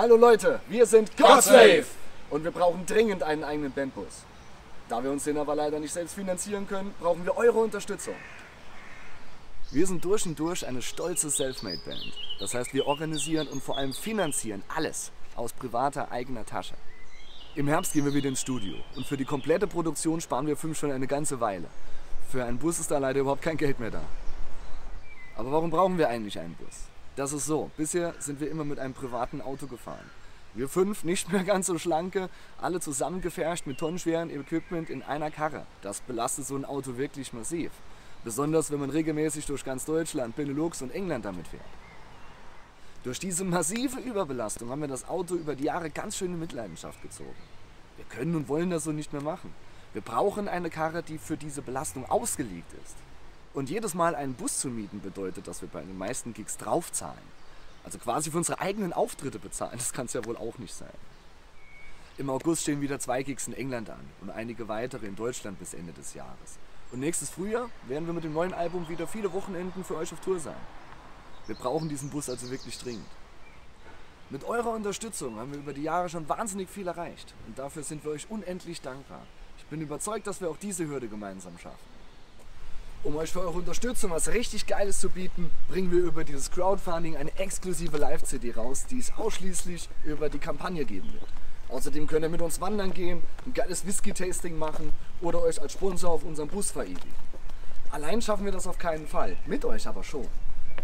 Hallo Leute, wir sind Godslave und wir brauchen dringend einen eigenen Bandbus. Da wir uns den aber leider nicht selbst finanzieren können, brauchen wir eure Unterstützung. Wir sind durch und durch eine stolze Selfmade-Band. Das heißt, wir organisieren und vor allem finanzieren alles aus privater eigener Tasche. Im Herbst gehen wir wieder ins Studio und für die komplette Produktion sparen wir schon eine ganze Weile. Für einen Bus ist da leider überhaupt kein Geld mehr da. Aber warum brauchen wir eigentlich einen Bus? Das ist so, bisher sind wir immer mit einem privaten Auto gefahren. Wir 5, nicht mehr ganz so schlanke, alle zusammengepfercht mit tonnenschweren Equipment in einer Karre. Das belastet so ein Auto wirklich massiv. Besonders wenn man regelmäßig durch ganz Deutschland, Benelux und England damit fährt. Durch diese massive Überbelastung haben wir das Auto über die Jahre ganz schön in Mitleidenschaft gezogen. Wir können und wollen das so nicht mehr machen. Wir brauchen eine Karre, die für diese Belastung ausgelegt ist. Und jedes Mal einen Bus zu mieten bedeutet, dass wir bei den meisten Gigs draufzahlen. Also quasi für unsere eigenen Auftritte bezahlen, das kann es ja wohl auch nicht sein. Im August stehen wieder 2 Gigs in England an und einige weitere in Deutschland bis Ende des Jahres. Und nächstes Frühjahr werden wir mit dem neuen Album wieder viele Wochenenden für euch auf Tour sein. Wir brauchen diesen Bus also wirklich dringend. Mit eurer Unterstützung haben wir über die Jahre schon wahnsinnig viel erreicht und dafür sind wir euch unendlich dankbar. Ich bin überzeugt, dass wir auch diese Hürde gemeinsam schaffen. Um euch für eure Unterstützung was richtig Geiles zu bieten, bringen wir über dieses Crowdfunding eine exklusive Live-CD raus, die es ausschließlich über die Kampagne geben wird. Außerdem könnt ihr mit uns wandern gehen, ein geiles Whisky-Tasting machen oder euch als Sponsor auf unserem Bus verewigen. Allein schaffen wir das auf keinen Fall, mit euch aber schon.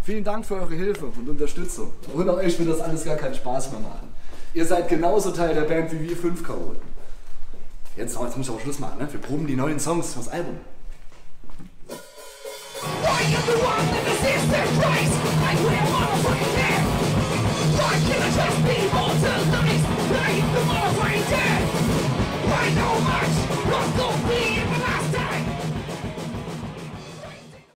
Vielen Dank für eure Hilfe und Unterstützung. Ohne euch wird das alles gar keinen Spaß mehr machen. Ihr seid genauso Teil der Band wie wir 5 Chaoten. Jetzt muss ich auch Schluss machen, ne? Wir proben die neuen Songs fürs Album. I know much, but don't be